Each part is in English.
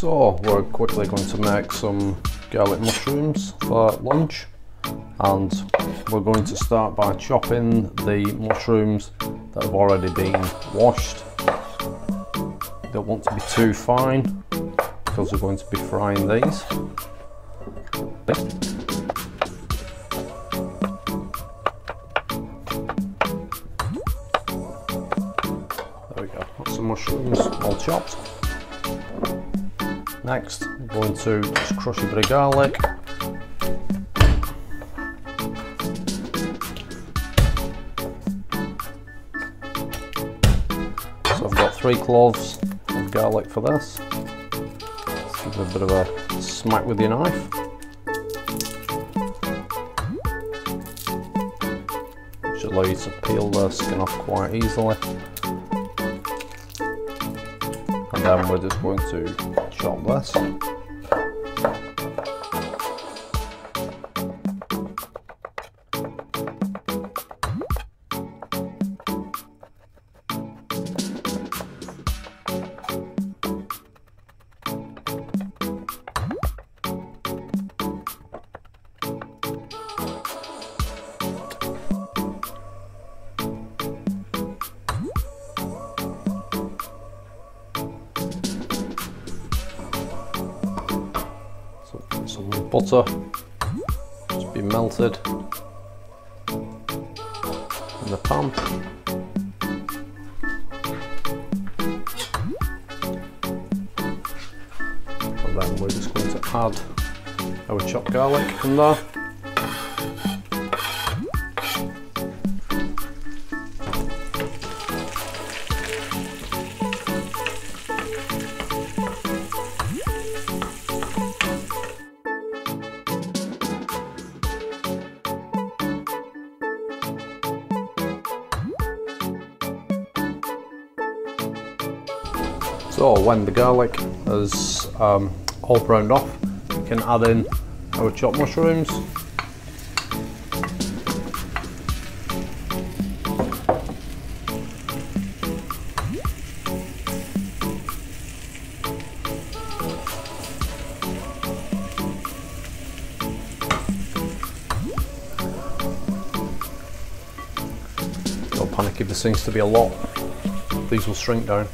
So we're quickly going to make some garlic mushrooms for lunch, and we're going to start by chopping the mushrooms that have already been washed. Don't want to be too fine because we're going to be frying these. There we go, that's the mushrooms all chopped. Next, I'm going to just crush a bit of garlic. So I've got 3 cloves of garlic for this. Let's give it a bit of a smack with your knife. Which allows you to peel the skin off quite easily. And then we're just going to chop this. Some butter, just be melted in the pan. And then we're just going to add our chopped garlic in there. So when the garlic is all browned off, we can add in our chopped mushrooms. Don't panic if there seems to be a lot, these will shrink down.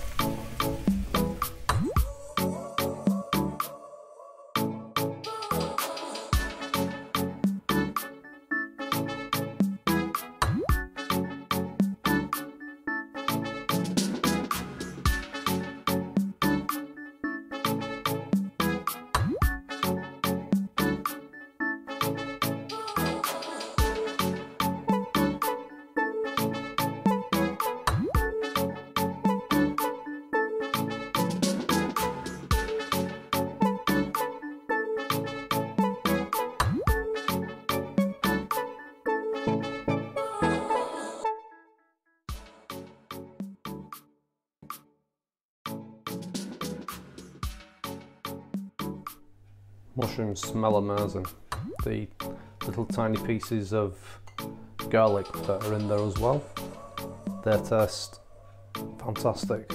Mushrooms smell amazing. The little tiny pieces of garlic that are in there as well, they taste fantastic.